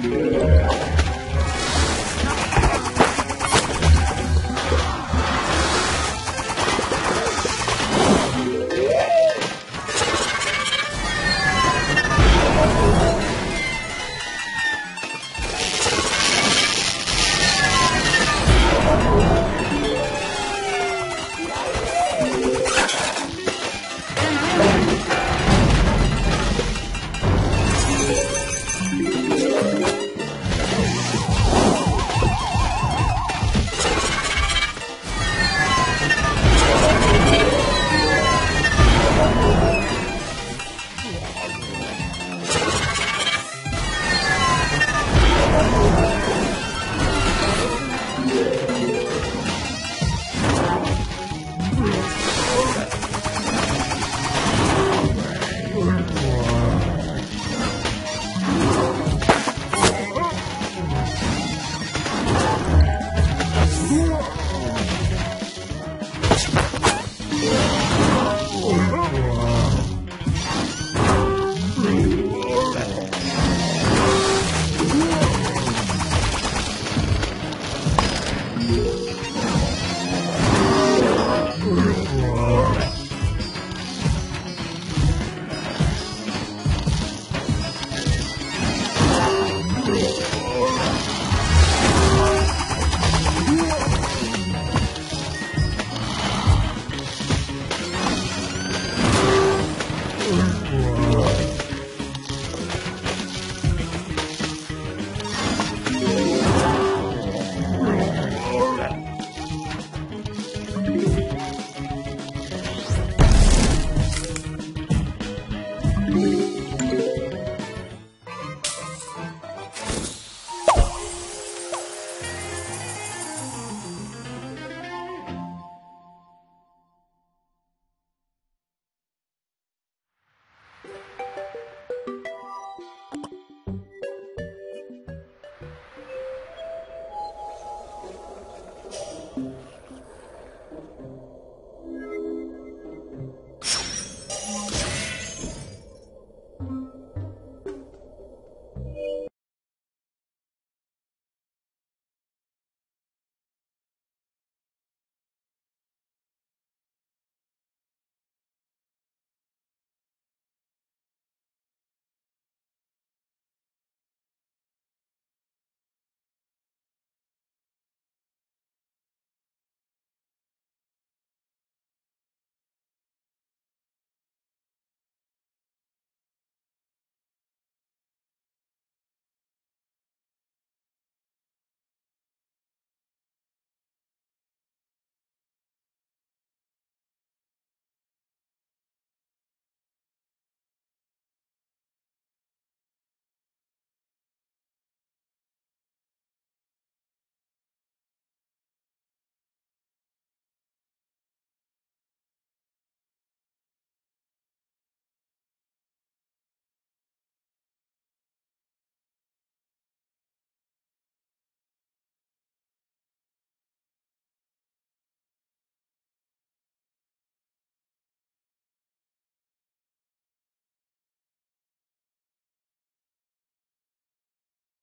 Yeah.